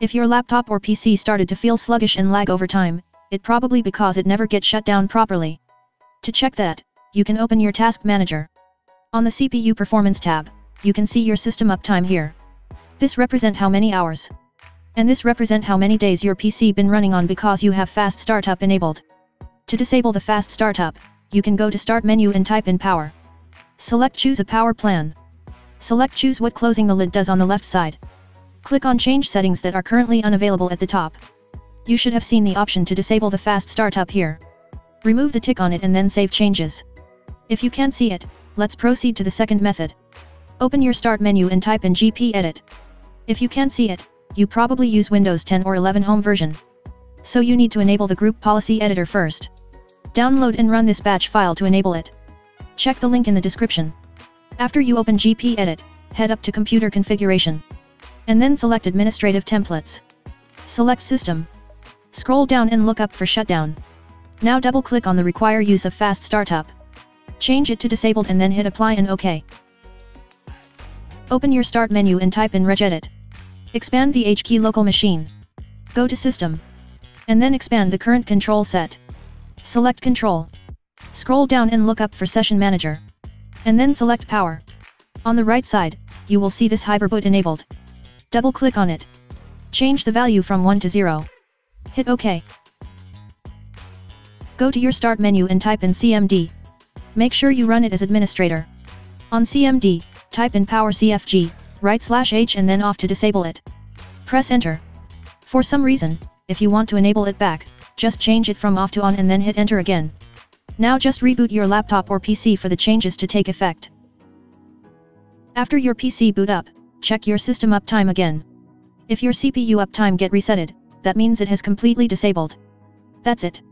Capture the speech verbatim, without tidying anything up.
If your laptop or P C started to feel sluggish and lag over time, it probably because it never gets shut down properly. To check that, you can open your Task Manager. On the C P U Performance tab, you can see your system uptime here. This represent how many hours. And this represent how many days your P C been running on because you have fast startup enabled. To disable the fast startup, you can go to Start menu and type in Power. Select Choose a Power Plan. Select Choose what closing the lid does on the left side. Click on Change Settings that are currently unavailable at the top. You should have seen the option to disable the fast startup here. Remove the tick on it and then save changes. If you can't see it, let's proceed to the second method. Open your Start menu and type in G P Edit. If you can't see it, you probably use Windows ten or eleven Home version. So you need to enable the Group Policy Editor first. Download and run this batch file to enable it. Check the link in the description. After you open G P Edit, head up to Computer Configuration. And then select Administrative Templates. Select System. Scroll down and look up for Shutdown. Now double-click on the Require Use of Fast Startup. Change it to Disabled and then hit Apply and OK. Open your Start menu and type in regedit. Expand the H key local machine. Go to System. And then expand the current control set. Select Control. Scroll down and look up for Session Manager. And then select Power. On the right side, you will see this Hyperboot enabled. Double-click on it. Change the value from one to zero. Hit OK. Go to your Start menu and type in C M D. Make sure you run it as administrator. On C M D, type in Power C F G, right slash H and then off to disable it. Press Enter. For some reason, if you want to enable it back, just change it from off to on and then hit Enter again. Now just reboot your laptop or P C for the changes to take effect. After your P C boot up, check your system uptime again. If your C P U uptime get resetted, that means it has completely disabled. That's it.